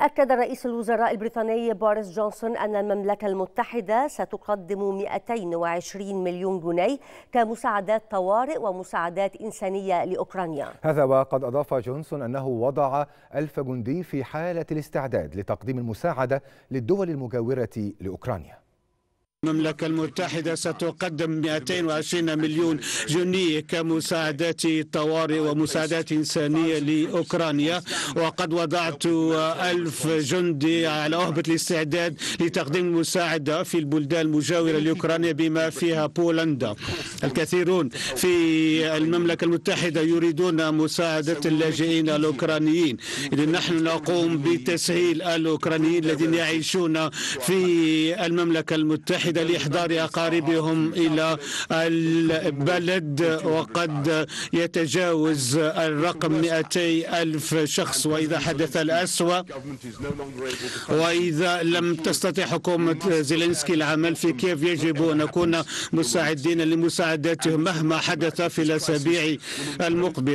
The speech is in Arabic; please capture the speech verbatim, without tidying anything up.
أكد رئيس الوزراء البريطاني بوريس جونسون أن المملكة المتحدة ستقدم مئتين وعشرين مليون جنيه كمساعدات طوارئ ومساعدات إنسانية لأوكرانيا. هذا وقد أضاف جونسون أنه وضع ألف جندي في حالة الاستعداد لتقديم المساعدة للدول المجاورة لأوكرانيا. المملكة المتحدة ستقدم مئتين وعشرين مليون جنيه كمساعدات طوارئ ومساعدات إنسانية لأوكرانيا، وقد وضعت ألف جندي على أهبة الاستعداد لتقديم المساعدة في البلدان المجاورة لأوكرانيا بما فيها بولندا. الكثيرون في المملكة المتحدة يريدون مساعدة اللاجئين الأوكرانيين، إذ نحن نقوم بتسهيل الأوكرانيين الذين يعيشون في المملكة المتحدة لإحضار أقاربهم إلى البلد، وقد يتجاوز الرقم مئتي ألف شخص. وإذا حدث الأسوأ وإذا لم تستطع حكومة زيلينسكي العمل في كييف، يجب أن نكون مساعدين لمساعدتهم مهما حدث في الأسابيع المقبلة.